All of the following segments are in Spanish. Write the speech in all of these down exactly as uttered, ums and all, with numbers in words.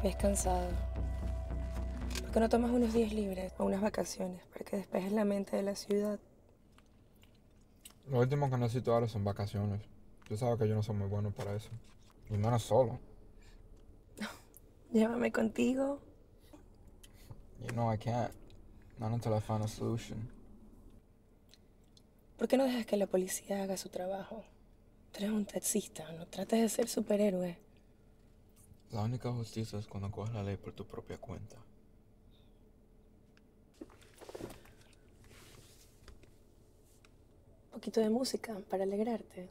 Te ves cansado. ¿Por qué no tomas unos días libres o unas vacaciones para que despejes la mente de la ciudad? Lo último que necesito ahora son vacaciones. Tú sabes que yo no soy muy bueno para eso. Y menos solo. Llévame contigo. You know I can't. Not until I find a solution. ¿Por qué no dejas que la policía haga su trabajo? Tú eres un taxista, no trates de ser superhéroe. La única justicia es cuando coges la ley por tu propia cuenta. Un poquito de música para alegrarte.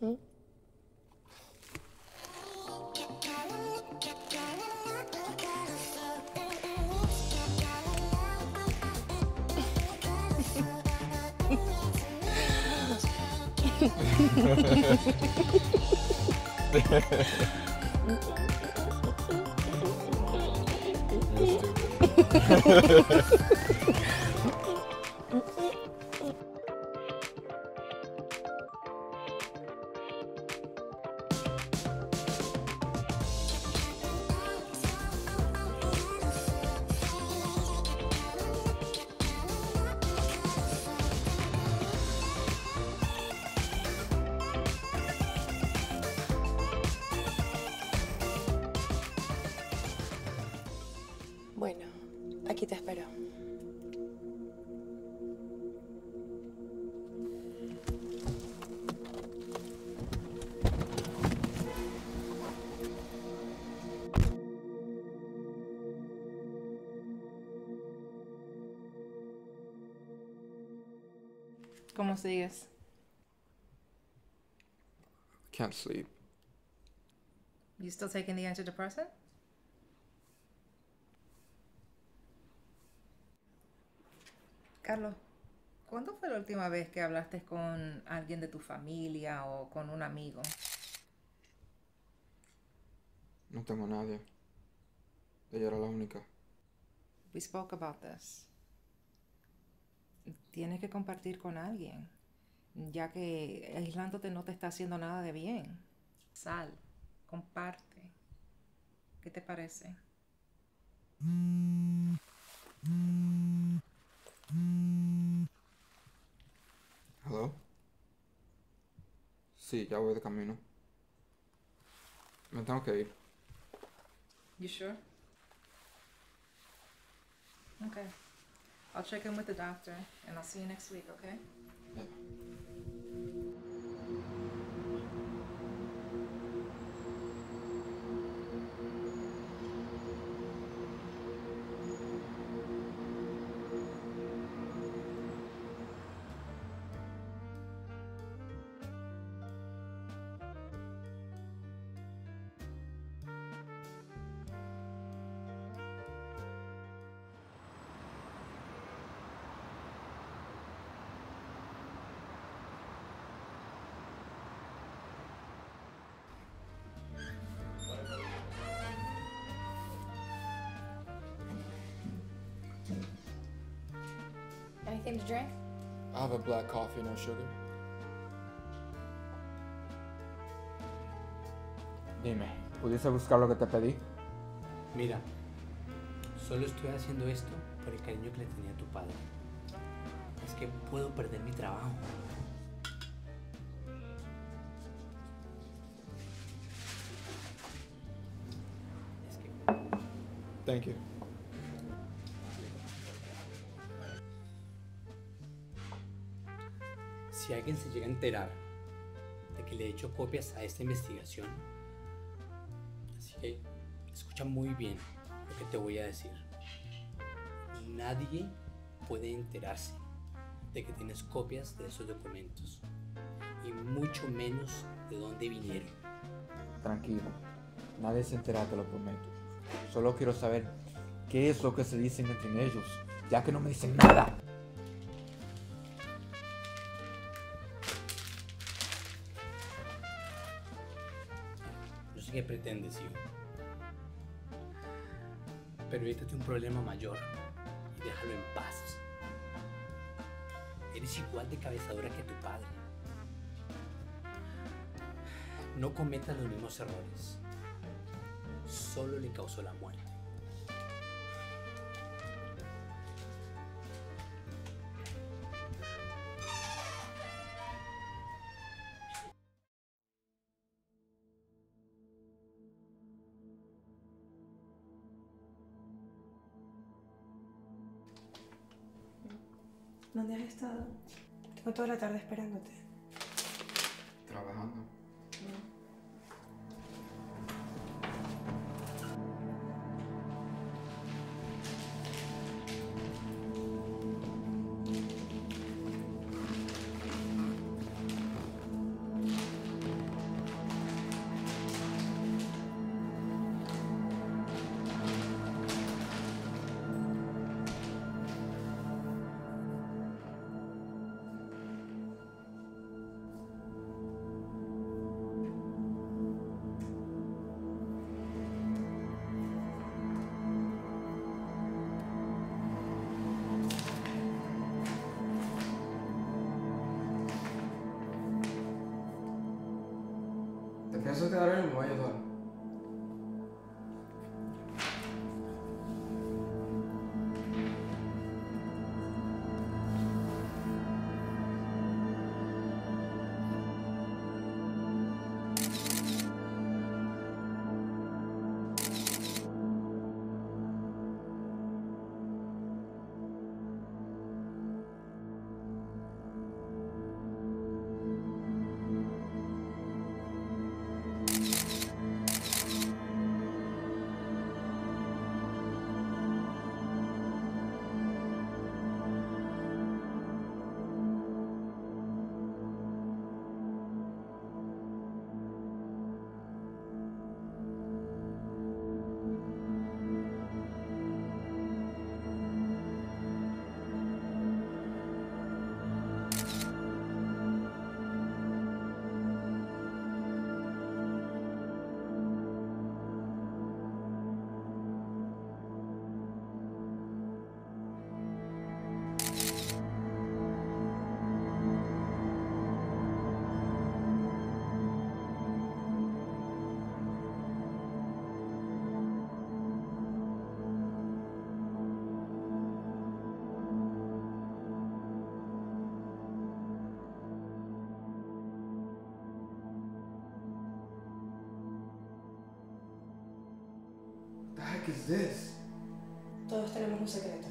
¿Mm? Bueno, aquí te espero. ¿Cómo sigues? Can't sleep. You still taking the antidepressant? Carlos, ¿cuándo fue la última vez que hablaste con alguien de tu familia o con un amigo? No tengo a nadie. Ella era la única. We spoke about this. Tienes que compartir con alguien, ya que aislándote no te está haciendo nada de bien. Sal, comparte. ¿Qué te parece? Mm, mm. ¿Hello? Sí, ya voy de camino. Me tengo que ir. You sure? Okay. I'll check in with the doctor and I'll see you next week, okay? Yeah. Anything to drink? I have a black coffee, no sugar. Dime, ¿pudiese buscar lo que te pedí? Mira, solo estoy haciendo esto por el cariño que le tenía a tu padre. Es que puedo perder mi trabajo. Es que... Thank you. Si alguien se llega a enterar de que le he hecho copias a esta investigación, así que escucha muy bien lo que te voy a decir. Nadie puede enterarse de que tienes copias de esos documentos y mucho menos de dónde vinieron. Tranquilo, nadie se entera, te lo prometo. Solo quiero saber qué es lo que se dicen entre ellos, ya que no me dicen nada. ¿Qué pretendes, hijo? Pero evítate un problema mayor y déjalo en paz. Eres igual de cabezadura que tu padre. No cometas los mismos errores. solo le causó la muerte. ¿Dónde has estado? Tengo toda la tarde esperándote. Trabajando. ¿Te piensas quedar en el Nueva York? ¿Qué es esto? Todos tenemos un secreto.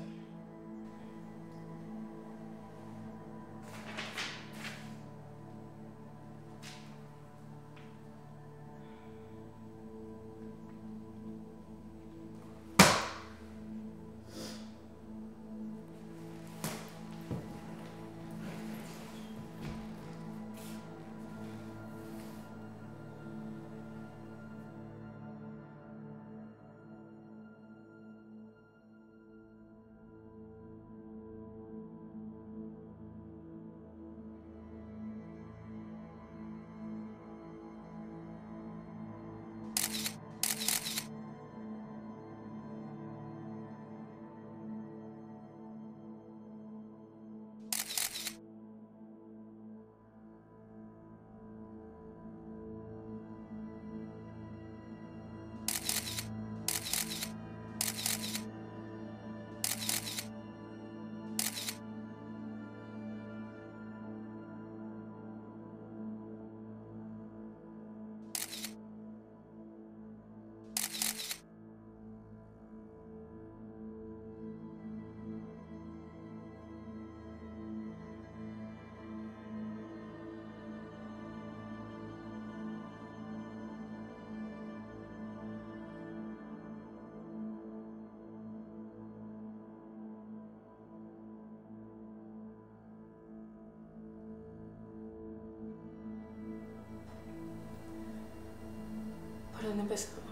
¿Dónde empezó?